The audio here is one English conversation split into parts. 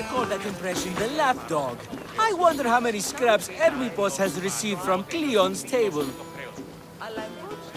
I call that impression the lapdog. I wonder how many scraps Hermippos has received from Cleon's table.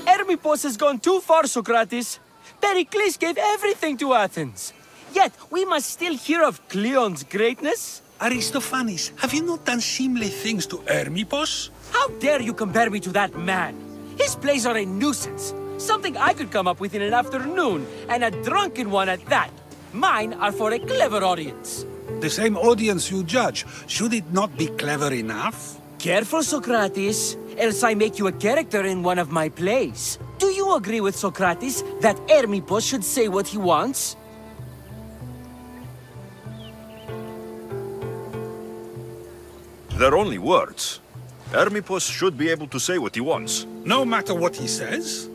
Hermippos has gone too far, Socrates. Pericles gave everything to Athens. Yet, we must still hear of Cleon's greatness? Aristophanes, have you not done seemly things to Hermippos? How dare you compare me to that man? His plays are a nuisance. Something I could come up with in an afternoon, and a drunken one at that. Mine are for a clever audience. The same audience you judge. Should it not be clever enough? Careful, Socrates, else I make you a character in one of my plays. Do you agree with Socrates that Hermippos should say what he wants? They're only words. Hermippos should be able to say what he wants. No matter what he says.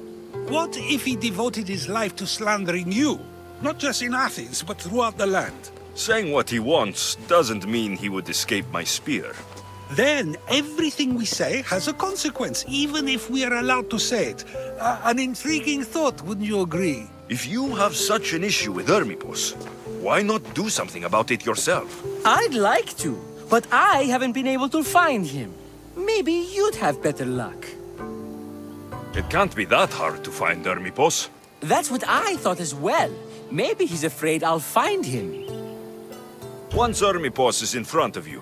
What if he devoted his life to slandering you? Not just in Athens, but throughout the land. Saying what he wants doesn't mean he would escape my spear. Then everything we say has a consequence, even if we are allowed to say it. An intriguing thought, wouldn't you agree? If you have such an issue with Hermippos, why not do something about it yourself? I'd like to, but I haven't been able to find him. Maybe you'd have better luck. It can't be that hard to find Hermippos. That's what I thought as well. Maybe he's afraid I'll find him. Once Hermippos is in front of you,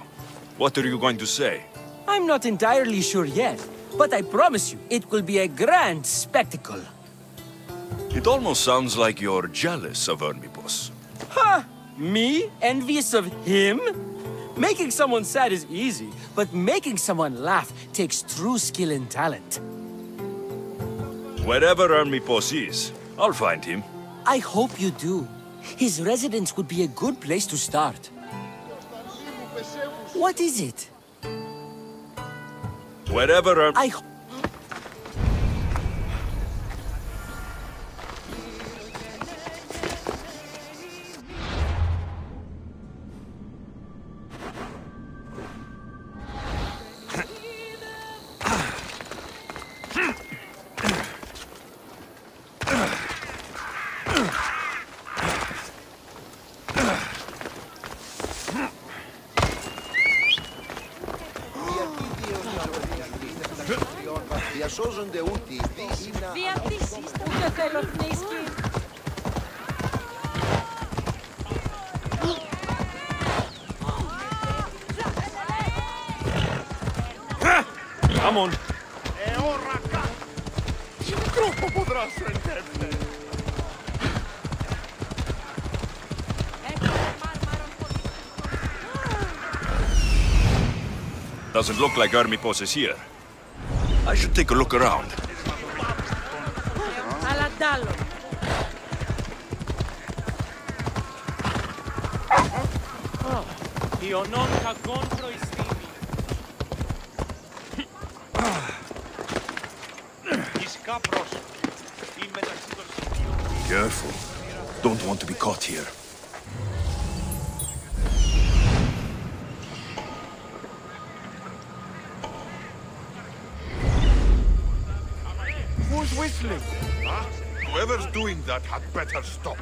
what are you going to say? I'm not entirely sure yet, but I promise you, it will be a grand spectacle. It almost sounds like you're jealous of Hermippos. Ha! Me? Envious of him? Making someone sad is easy, but making someone laugh takes true skill and talent. Wherever Hermippos is, I'll find him. I hope you do. His residence would be a good place to start. What is it? Wherever Come on. Doesn't look like Hermippos is here. I should take a look around. Careful. Don't want to be caught here. Who's whistling? Huh? Whoever's doing that had better stop.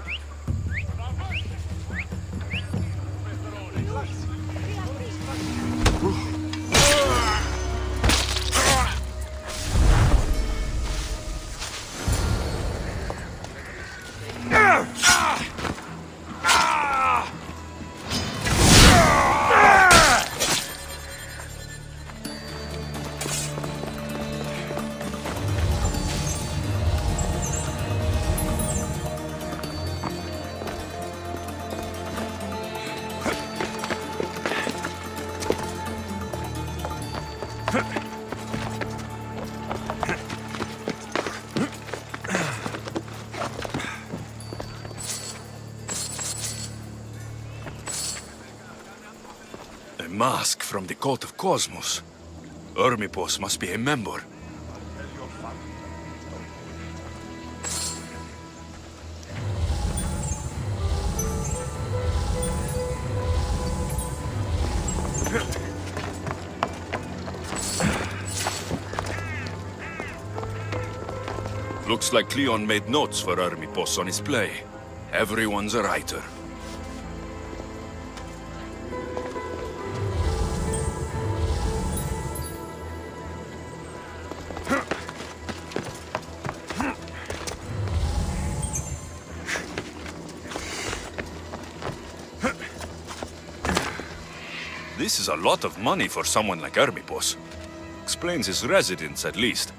A mask from the Cult of Cosmos. Hermippos must be a member. Looks like Cleon made notes for Hermippos on his play. Everyone's a writer. This is a lot of money for someone like Hermippos. Explains his residence, at least.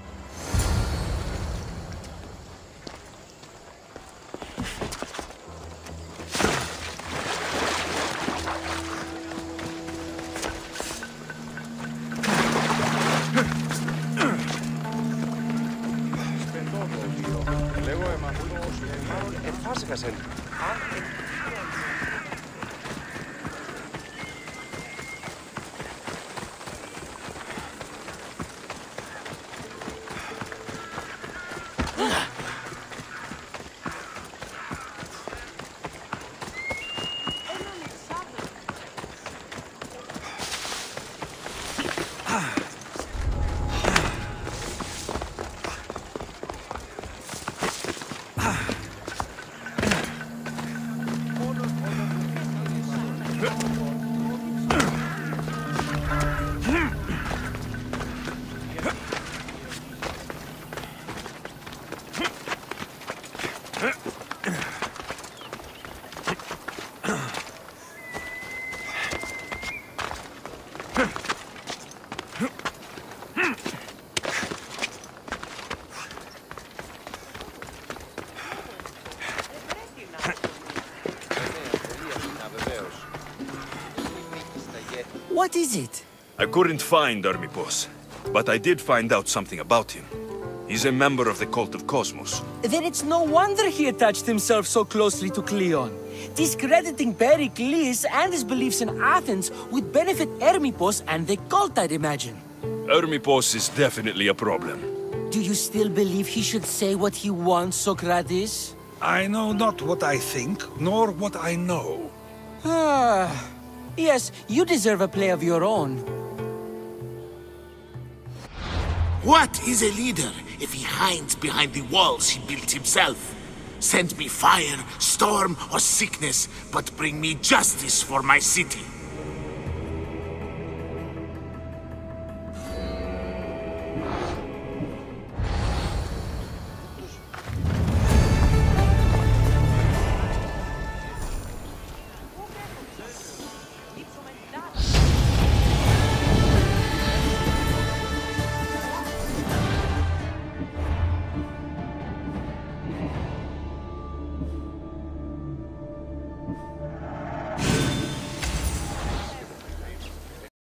What is it? I couldn't find Hermippos, but I did find out something about him. He's a member of the Cult of Cosmos. Then it's no wonder he attached himself so closely to Cleon. Discrediting Pericles and his beliefs in Athens would benefit Hermippos and the cult, I'd imagine. Hermippos is definitely a problem. Do you still believe he should say what he wants, Socrates? I know not what I think, nor what I know. Ah. Yes, you deserve a play of your own. What is a leader if he hides behind the walls he built himself? Send me fire, storm, or sickness, but bring me justice for my city.